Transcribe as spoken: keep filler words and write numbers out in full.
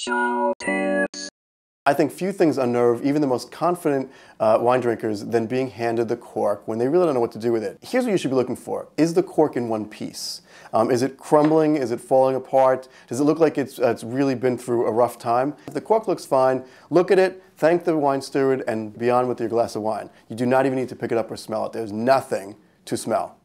Show tips. I think few things unnerve even the most confident uh, wine drinkers than being handed the cork when they really don't know what to do with it. Here's what you should be looking for. Is the cork in one piece? Um, is it crumbling? Is it falling apart? Does it look like it's, uh, it's really been through a rough time? If the cork looks fine, look at it, thank the wine steward, and be on with your glass of wine. You do not even need to pick it up or smell it. There's nothing to smell.